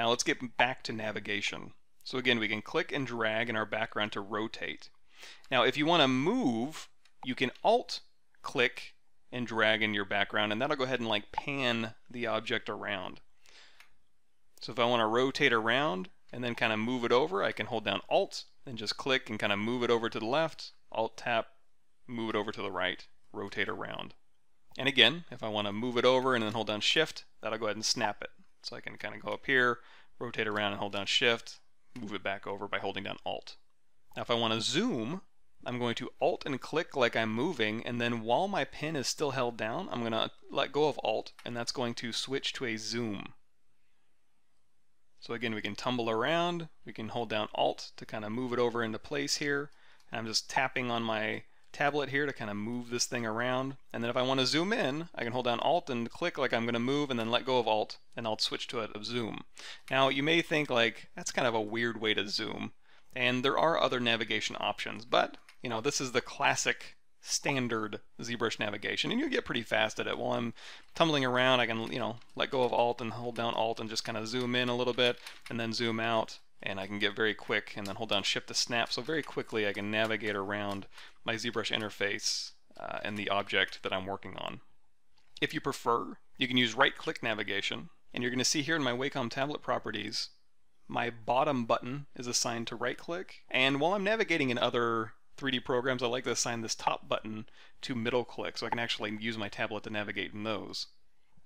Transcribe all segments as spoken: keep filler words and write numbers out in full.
Now let's get back to navigation. So again, we can click and drag in our background to rotate. Now if you want to move, you can alt click and drag in your background, and that'll go ahead and like pan the object around. So if I want to rotate around and then kind of move it over, I can hold down alt and just click and kind of move it over to the left, alt tap, move it over to the right, rotate around. And again, if I want to move it over and then hold down shift, that'll go ahead and snap it. So I can kind of go up here, rotate around and hold down shift, move it back over by holding down alt. Now if I want to zoom, I'm going to alt and click like I'm moving, and then while my pen is still held down, I'm going to let go of alt, and that's going to switch to a zoom. So again, we can tumble around, we can hold down alt to kind of move it over into place here, and I'm just tapping on my tablet here to kind of move this thing around. And then if I want to zoom in, I can hold down alt and click like I'm going to move, and then let go of alt, and I'll switch to a zoom. Now you may think like, that's kind of a weird way to zoom, and there are other navigation options, but you know, this is the classic standard ZBrush navigation, and you get pretty fast at it. While I'm tumbling around, I can, you know, let go of alt and hold down alt and just kind of zoom in a little bit and then zoom out, and I can get very quick and then hold down shift to snap. So very quickly I can navigate around my ZBrush interface uh, and the object that I'm working on. If you prefer, you can use right-click navigation, and you're going to see here in my Wacom tablet properties, my bottom button is assigned to right-click, and while I'm navigating in other three D programs, I like to assign this top button to middle click, so I can actually use my tablet to navigate in those.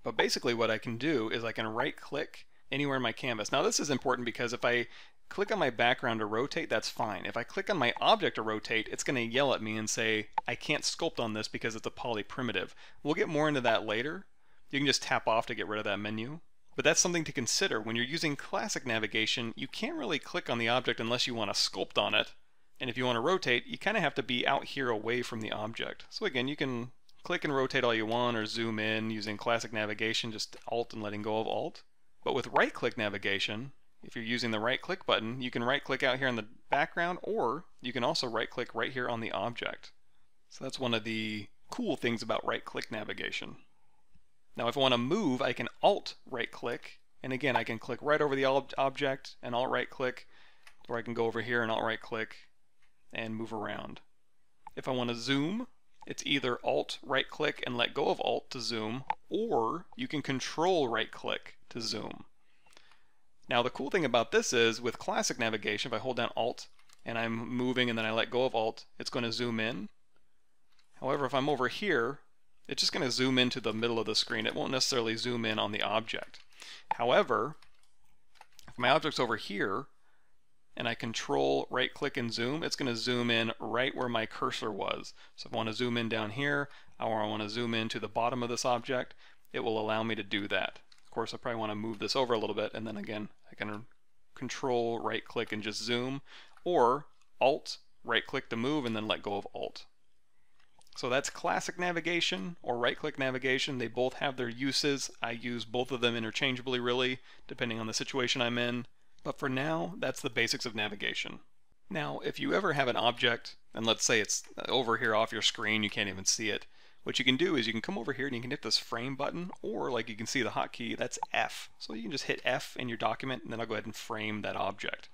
But basically what I can do is I can right click anywhere in my canvas. Now this is important because if I click on my background to rotate, that's fine. If I click on my object to rotate, it's going to yell at me and say, I can't sculpt on this because it's a poly primitive. We'll get more into that later. You can just tap off to get rid of that menu. But that's something to consider. When you're using classic navigation, you can't really click on the object unless you want to sculpt on it. And if you want to rotate, you kind of have to be out here away from the object. So again, you can click and rotate all you want, or zoom in using classic navigation, just alt and letting go of alt. But with right-click navigation, if you're using the right-click button, you can right-click out here on the background, or you can also right-click right here on the object. So that's one of the cool things about right-click navigation. Now if I want to move, I can alt right-click, and again, I can click right over the ob object and alt right-click, or I can go over here and alt right-click and move around. If I want to zoom, it's either alt right click and let go of alt to zoom, or you can control right click to zoom. Now the cool thing about this is with classic navigation, if I hold down alt and I'm moving and then I let go of alt, it's going to zoom in. However, if I'm over here, it's just going to zoom into the middle of the screen. It won't necessarily zoom in on the object. However, if my object's over here, and I control right click and zoom, it's going to zoom in right where my cursor was. So if I want to zoom in down here, or I want to zoom in to the bottom of this object, it will allow me to do that. Of course, I probably want to move this over a little bit, and then again, I can control right click and just zoom, or alt right click to move and then let go of alt. So that's classic navigation or right click navigation. They both have their uses. I use both of them interchangeably, really, depending on the situation I'm in. But for now, that's the basics of navigation. Now, if you ever have an object, and let's say it's over here off your screen, you can't even see it, what you can do is you can come over here and you can hit this frame button, or like you can see the hotkey, that's F. So you can just hit F in your document, and then I'll go ahead and frame that object.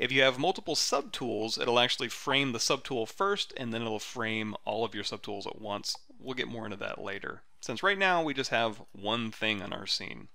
If you have multiple subtools, it'll actually frame the subtool first, and then it'll frame all of your subtools at once. We'll get more into that later, since right now we just have one thing on our scene.